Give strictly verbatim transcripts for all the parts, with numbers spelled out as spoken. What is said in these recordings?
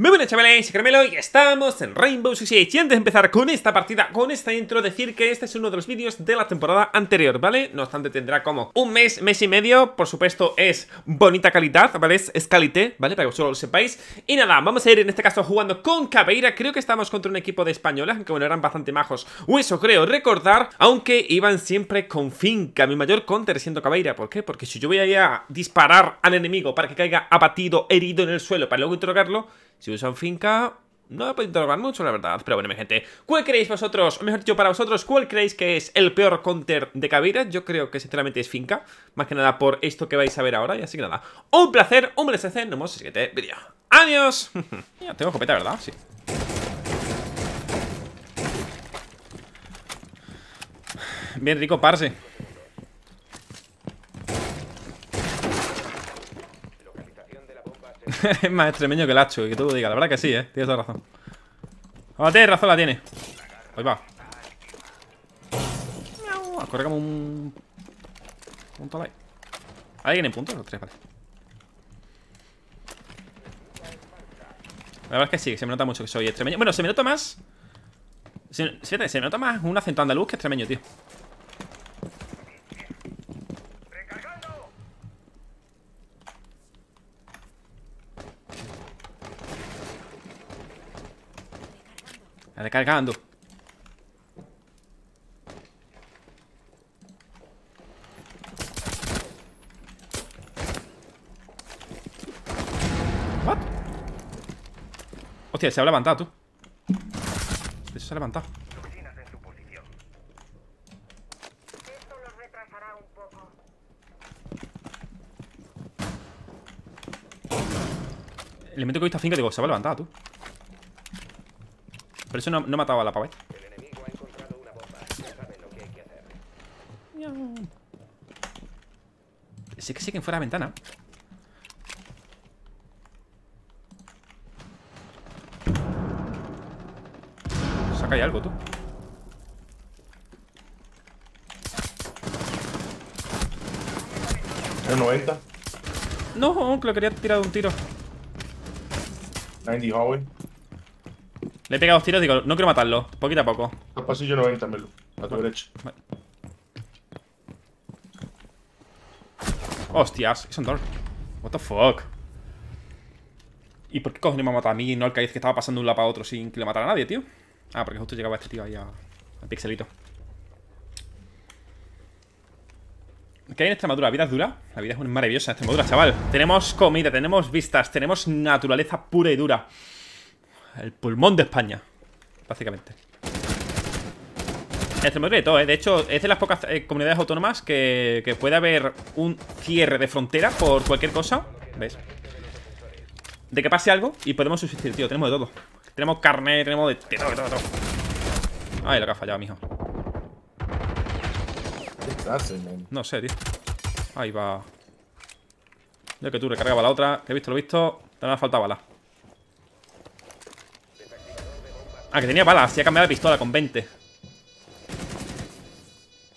Muy buenas chavales, soy Carmelo y estamos en Rainbow Six Siege. Y antes de empezar con esta partida, con esta intro, decir que este es uno de los vídeos de la temporada anterior, ¿vale? No obstante, tendrá como un mes, mes y medio. Por supuesto es bonita calidad, ¿vale? Es, es calité, ¿vale? Para que vosotros lo sepáis. Y nada, vamos a ir en este caso jugando con Caveira. Creo que estamos contra un equipo de españolas, aunque bueno, eran bastante majos, o eso creo recordar. Aunque iban siempre con Finka, mi mayor counter siendo Caveira. ¿Por qué? Porque si yo voy a, ir a disparar al enemigo para que caiga abatido, herido en el suelo, para luego interrogarlo, si usan Finka, no me puedo interrogar mucho, la verdad. Pero bueno, mi gente, ¿cuál creéis vosotros, o mejor dicho, para vosotros, cuál creéis que es el peor counter de Caveira? Yo creo que sinceramente es Finka, más que nada por esto que vais a ver ahora. Y así que nada, un placer, un placer, nos vemos en el siguiente vídeo. ¡Adiós! Ya tengo escopeta, ¿verdad? Sí. Bien rico, parce. Es más extremeño que el hacho, que tú lo digas. La verdad que sí, eh. Tienes toda razón. Ahora tienes razón, la tiene. Ahí va. Corre como un. Punto like. ¿Alguien en puntos? Los tres, vale. La verdad es que sí, se me nota mucho que soy extremeño. Bueno, se me nota más. Se, se, se me nota más un acento andaluz que extremeño, tío. Recargando. What? Hostia, se ha levantado, tú. Eso se ha levantado. Esto los retrasará un poco. Le meto que he visto a Finka, digo, se ha levantado, tú. Pero eso no, no mataba a la paveta. El enemigo ha encontrado una bomba. Ya saben lo que hay que hacer. Sí que sí que fuera de la ventana. Saca ahí algo, tú. El noventa. No, que lo quería tirar de un tiro. noventa Howell. Le he pegado dos tiros, digo, no quiero matarlo, poquito a poco. Al pasillo noventa, Melo, a tu derecha. Vale. Hostias, es un door. What the fuck. ¿Y por qué cojones me ha matado a mí y no al Caiz que estaba pasando de un lado para otro sin que le matara a nadie, tío? Ah, porque justo llegaba este tío ahí a, al pixelito. ¿Qué hay en Extremadura? ¿La vida es dura? La vida es maravillosa en Extremadura, chaval. Tenemos comida, tenemos vistas, tenemos naturaleza pura y dura. El pulmón de España, básicamente. Extremadura y todo, ¿eh? De hecho, es de las pocas eh, comunidades autónomas que, que puede haber un cierre de frontera por cualquier cosa. ¿Ves? De que pase algo y podemos subsistir, tío. Tenemos de todo. Tenemos carne, tenemos de todo, de todo, de todo. Ay, lo que ha fallado, mijo. No sé, tío. Ahí va. Yo que tú recargaba la otra. Que he visto, lo he visto. Te me ha faltado bala. Ah, que tenía balas, y ha cambiado la pistola con veinte.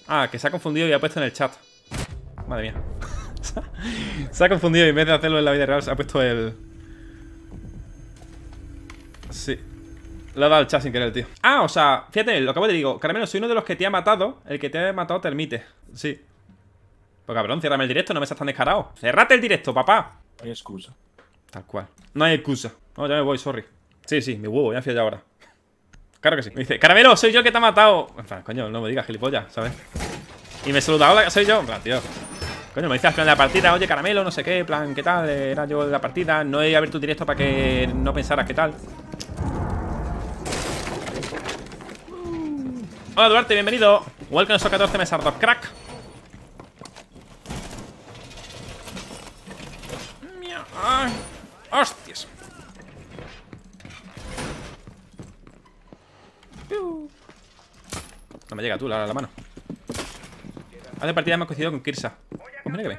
Ah, que se ha confundido y ha puesto en el chat. Madre mía. Se ha confundido y en vez de hacerlo en la vida real se ha puesto el... Sí. Le ha dado el chat sin querer, tío. Ah, o sea, fíjate, lo acabo de decir. Carmelo, soy uno de los que te ha matado. El que te ha matado te admite. Sí. Pues cabrón, ciérrame el directo, no me seas tan descarado. Cerrate el directo, papá. No hay excusa. Tal cual. No hay excusa. No, ya me voy, sorry. Sí, sí, mi huevo, ya fui allá ahora. Claro que sí. Me dice, Caramelo, soy yo el que te ha matado. En plan, coño, no me digas, gilipollas, ¿sabes? Y me saluda, hola, soy yo. En plan, tío. Coño, me dice al final de la partida, oye, Caramelo, no sé qué, plan, ¿qué tal? Era yo de la partida, no he abierto tu directo para que no pensaras qué tal. Hola, Duarte, bienvenido. Welcome to catorce meses, dos crack. Ay, hostias. No me llega tú la, la mano. Hace partida hemos coincidido con Kirsa. Pues mira que ve.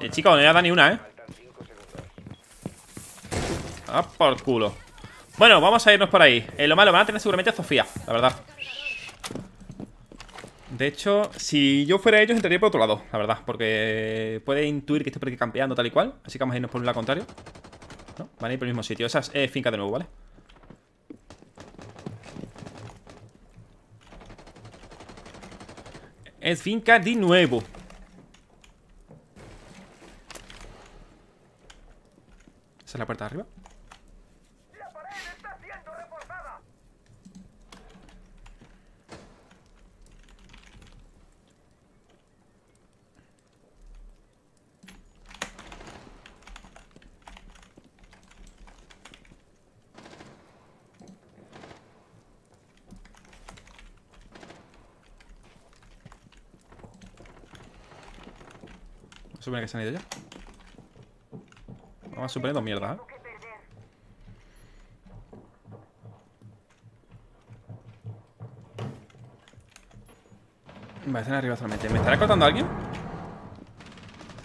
El chico no le ha dado ni una, eh. Ah, por culo. Bueno, vamos a irnos por ahí. Eh, lo malo, van a tener seguramente a Zofia, la verdad. De hecho, si yo fuera ellos, entraría por otro lado, la verdad. Porque puede intuir que estoy por aquí campeando tal y cual. Así que vamos a irnos por un lado contrario. ¿No? Van a ir por el mismo sitio. Esas eh, finca de nuevo, ¿vale? Es finca de nuevo. Esa es la puerta de arriba. La pared está siendo reforzada. Se supone que se han ido ya. Vamos suponiendo mierda, ¿eh? Vale, están arriba solamente. ¿Me estará cortando alguien?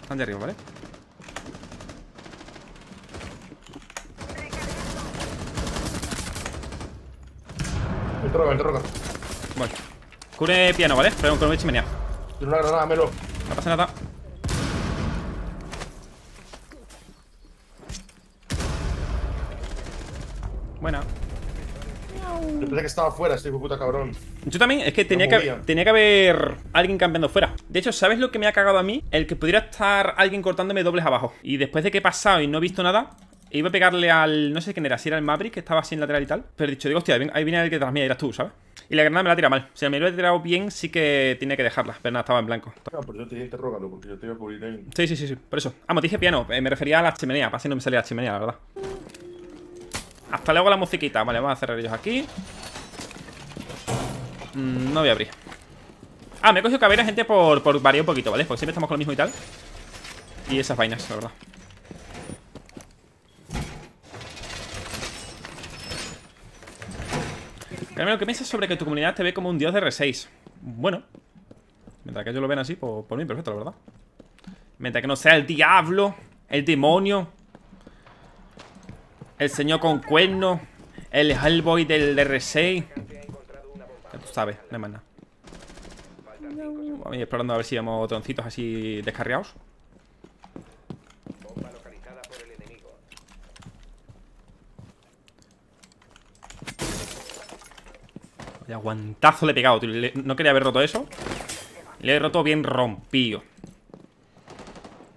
Están de arriba, ¿vale? El roca, el roca. Bueno. Cure piano, ¿vale? Pero con un chimenea. Tiene una granada, Melo. No pasa nada. Buena. Yo pensé que estaba fuera, este hijo de puta cabrón. Yo también, es que tenía que, tenía que haber alguien campeando fuera. De hecho, ¿sabes lo que me ha cagado a mí? El que pudiera estar alguien cortándome dobles abajo. Y después de que he pasado y no he visto nada, iba a pegarle al... no sé quién era, si era el Maverick, que estaba así en lateral y tal. Pero he dicho, digo, hostia, ahí viene el que tras mí, eras tú, ¿sabes? Y la granada me la tira mal. Si me lo he tirado bien, sí que tenía que dejarla. Pero nada, estaba en blanco. No, pero yo te dije, rógalo, porque yo te iba a cubrir ahí. Sí, sí, sí, sí, por eso. Ah, me dije piano, eh, me refería a la chimenea. Para si no me salía la chimenea, la verdad. Hasta luego la musiquita. Vale, vamos a cerrar ellos aquí. mm, No voy a abrir. Ah, me he cogido Caveira, gente, por, por variar un poquito, ¿vale? Porque siempre estamos con lo mismo y tal. Y esas vainas, la verdad. Carmelo, ¿qué piensas sobre que tu comunidad te ve como un dios de R seis? Bueno, mientras que ellos lo ven así, por, por mí, perfecto, la verdad. Mientras que no sea el diablo, el demonio, el señor con cuernos, el Hellboy del R seis. Ya tú sabes, no hay más nada. Vamos a ir explorando a ver si vemos troncitos así descarriados. Vaya guantazo le he pegado, tío. No quería haber roto eso. Le he roto bien rompido.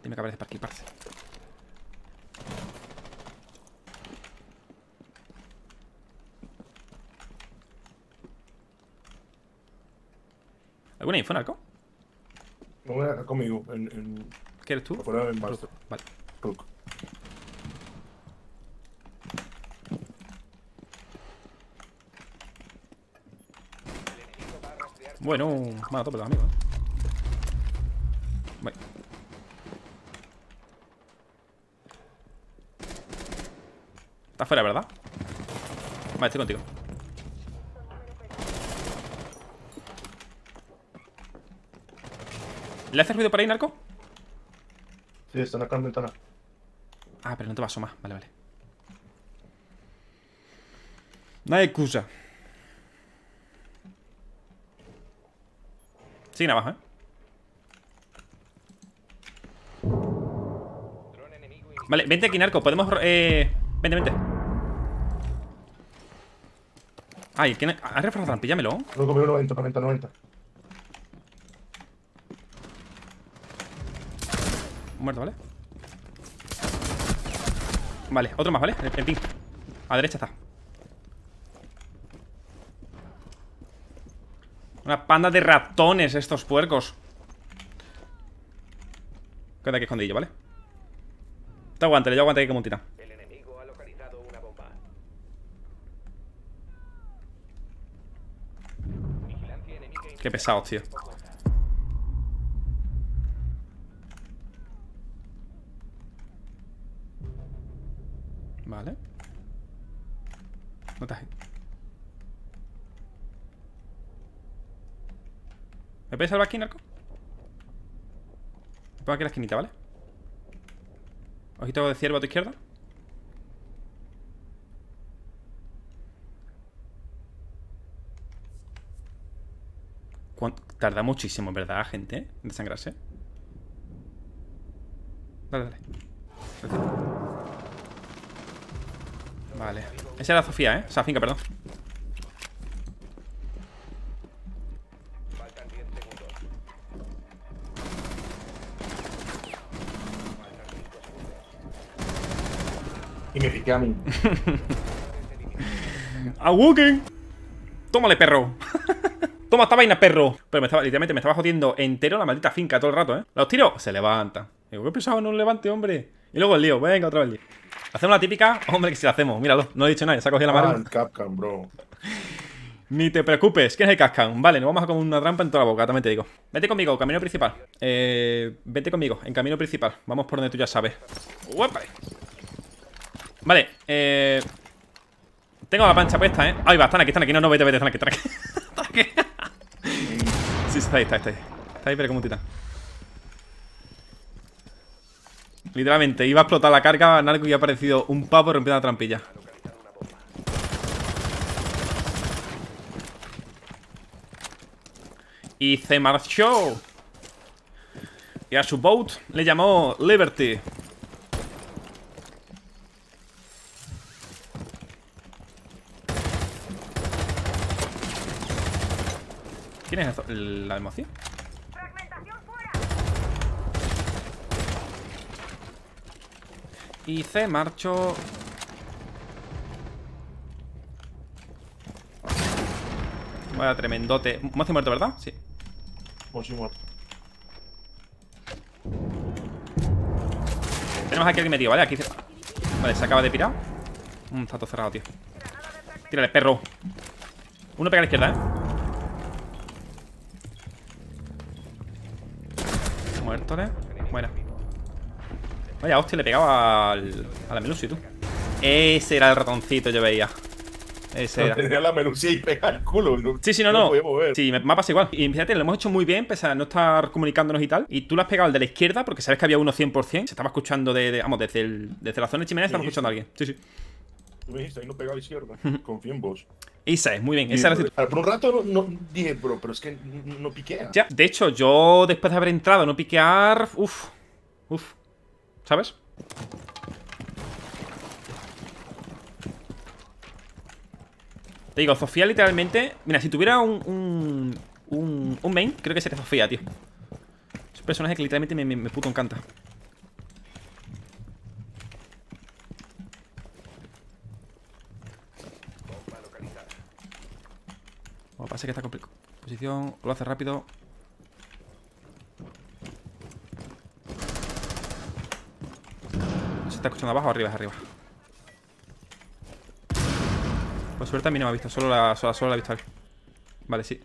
Dime que aparece para aquí, parce. ¿Alguna info, Narco? No, conmigo. En, en... ¿Qué eres tú? En Rook. Vale. Rook. Bueno, mala tope, amigo. Vale. Está fuera, ¿verdad? Vale, estoy contigo. ¿Le haces ruido por ahí, Narco? Sí, están acá en ventana. Ah, pero no te va a asomar. Vale, vale. No hay excusa. Siguen abajo, ¿eh? Vale, vente aquí, Narco. Podemos... Eh... Vente, vente. Ay, ¿quién ha, ha reforzado trampilla? Píllamelo. No, conmigo noventa, noventa, noventa. Muerto, ¿vale? Vale, otro más, ¿vale? En ping. A la derecha está. Una panda de ratones estos puercos. Quédate aquí escondillo, ¿vale? Te aguante, yo aguante aquí como un titán. El enemigo ha localizado una bomba. Qué pesados, tío. Vale. No te has... ¿Me puedes salvar aquí, Narco? Me pongo aquí en la esquinita, ¿vale? Ojito de ciervo a tu izquierda. ¿Cuánto? Tarda muchísimo, ¿verdad, gente? ¿Eh? En desangrarse. Dale, dale. Gracias. Vale. Esa era Zofia, ¿eh? O sea, Finka, perdón. Y me piqué a mí. ¡A Walking! ¡Tómale, perro! ¡Toma esta vaina, perro! Pero me estaba, literalmente me estaba jodiendo entero la maldita Finka todo el rato, ¿eh? Los tiro, se levanta. Digo, ¿qué pensaba en un levante, hombre? Y luego el lío, venga, otra vez el lío. Hacemos la típica, hombre, que si la hacemos, míralo, no he dicho nada, se ha cogido la mano. Ah, el Capcan, bro. Ni te preocupes, ¿quién es el Capcan? Vale, nos vamos a comer una trampa en toda la boca, también te digo. Vete conmigo, camino principal. Eh, vete conmigo, en camino principal. Vamos por donde tú ya sabes. Uepa. Vale, eh. Tengo la pancha puesta, eh. Ahí va, están aquí, están aquí. No, no, vete, vete, están aquí, están aquí. Están aquí. Sí, está ahí, está ahí, está ahí. Está ahí, pero como un titán. Literalmente, iba a explotar la carga, Narco, y ha aparecido un pavo rompiendo la trampilla. Y se marchó. Y a su boat le llamó Liberty. ¿Quién es la emoción? Y se marchó. Vaya tremendote. Mozzi muerto, ¿verdad? Sí. Mozzi muerto. Tenemos aquí alguien metido, ¿vale? Aquí se... Vale, se acaba de pirar. Mm, está todo cerrado, tío. Tírale, perro. Uno pega a la izquierda, ¿eh? Muerto, ¿eh? Buena. Vaya, hostia, le pegaba al, a la Melusi, tú. Ese era el ratoncito, yo veía. Ese era. Tenía la Melusi y pega el culo. No, sí, sí, no, no. no. Sí, me pasa igual. Y fíjate, lo hemos hecho muy bien, pese a no estar comunicándonos y tal. Y tú lo has pegado al de la izquierda, porque sabes que había uno cien por cien. Se estaba escuchando de, de, vamos, desde, el, desde la zona de chimenea estamos escuchando a alguien. Sí, sí. Tú me dijiste, ahí no pegaba a la izquierda. Confío en vos. Esa es, muy bien. Esa era la... Por un rato no, no dije, bro, pero es que no piquea. Ya, de hecho, yo después de haber entrado a no piquear. Uf, uf. ¿Sabes? Te digo, Zofia literalmente. Mira, si tuviera un. un. un, un main, creo que sería Zofia, tío. Es un personaje que literalmente me, me, me puto encanta. Lo que pasa es que está complicado. Posición, lo hace rápido. ¿Se está escuchando abajo o arriba? Es arriba. Por suerte a mí no me ha visto, solo la, solo, solo la ha visto a él. Vale, sí.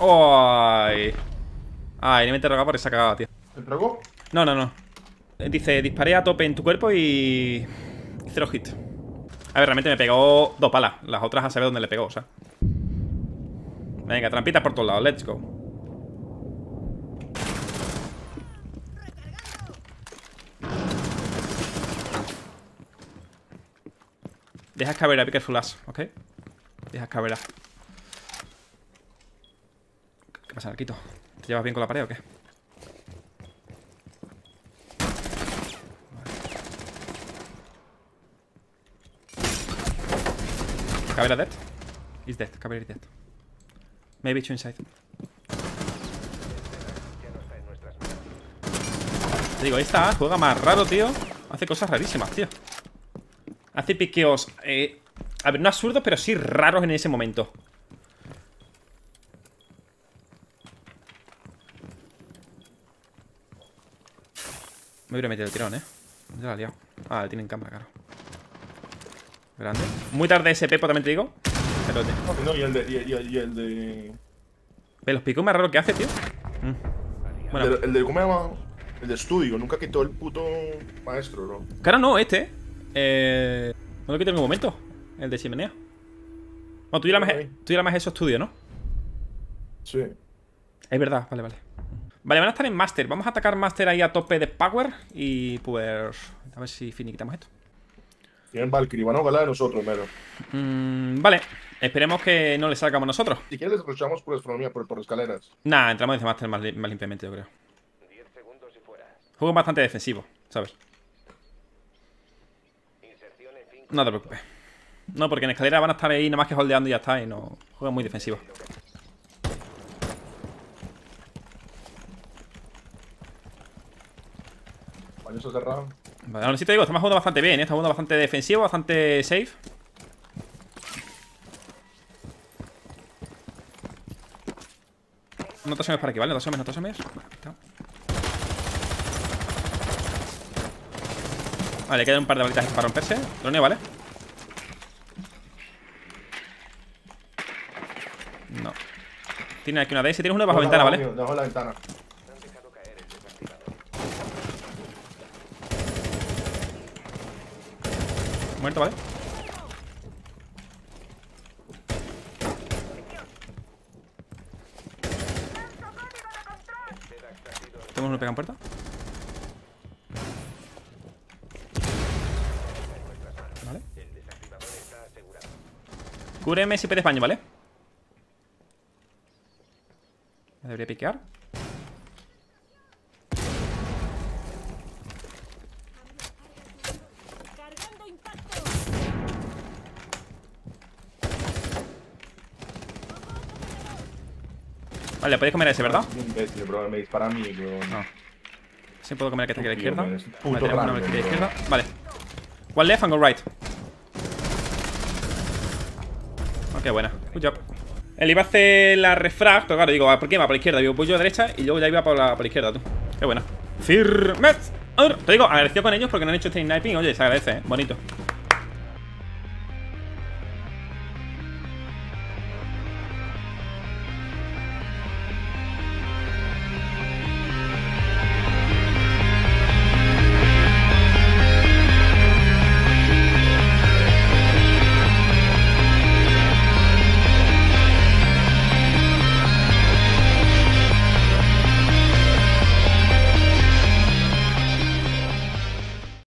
¡Ay! Ay, no me he interrogado por esa cagada, tío. ¿Te interrogó? No, no, no. Dice, disparé a tope en tu cuerpo y... y cero hit. A ver, realmente me pegó dos palas. Las otras a saber dónde le pegó, o sea. Venga, trampitas por todos lados, let's go. Deja Caveira, be careful ass, ¿ok? Deja Caveira. ¿Qué pasa, Arquito? ¿Te llevas bien con la pared o qué? Caveira dead? Is dead, Caveira is dead. Maybe two inside. Te digo, esta juega más raro, tío. Hace cosas rarísimas, tío. Hace piqueos eh, a ver, no absurdos, pero sí raros en ese momento. Me hubiera metido el tirón, eh. Ya la he liado. Ah, le tienen cámara, claro. Grande. Muy tarde ese Pepo, también te digo. Cerote. No, y el de. Y el, y el de. Pero los picos más raros que hace, tío. Mm. Bueno. El, el de. ¿Cómo se llama? El de estudio. Nunca quitó el puto maestro, bro. Claro, no, este. Eh. No lo quité en ningún momento. El de chimenea. Bueno, tú y la más, tú y la más eso estudio, ¿no? Sí. Es verdad, vale, vale. Vale, van a estar en Master. Vamos a atacar Master ahí a tope de Power. Y pues... a ver si finiquitamos esto. Tienen Valkyrie, van a hablar de nosotros, Melo. Mm, vale. Esperemos que no le salgamos nosotros. Si quieres, les rushamos por astronomía, por, por escaleras. Nah, entramos en Master más, li más limpiamente, yo creo. diez segundos y fuera. Juego bastante defensivo, ¿sabes? No te preocupes. No, porque en escalera van a estar ahí nada más que holdeando y ya está. Y no. Juegan muy defensivo. Vale, eso cerrado. Vale, ahora sí te digo, estamos jugando bastante bien, ¿eh? Estamos jugando bastante defensivo, bastante safe. No te asomes para aquí, ¿vale? No te asomes, no te asomes. Vale, quedan un par de balitas para romperse. Droneo, ¿vale? No. Tiene aquí una D S, tienes una bajo ventana, ¿vale? Bajo la ventana. Muerto, ¿vale? ¿Tenemos uno pegado en puerta? Vale. Cúbreme si puedes baño, ¿vale? Me debería piquear. Vale, podéis comer a ese, ¿verdad? Imbécil, bro. Me dispara a mí, bro. No. Sí, puedo comer a que está aquí a la izquierda. Puto raro, a la izquierda. Vale. One left and go right. Ok, buena. Good job. Él iba a hacer la refrag, pero claro, digo, ¿por qué va para la izquierda? Digo, voy yo a la derecha y luego ya iba para la, para la izquierda, tú. Qué buena. Firmes. Te digo, agradecido con ellos porque no han hecho este sniping. Oye, se agradece, ¿eh? Bonito.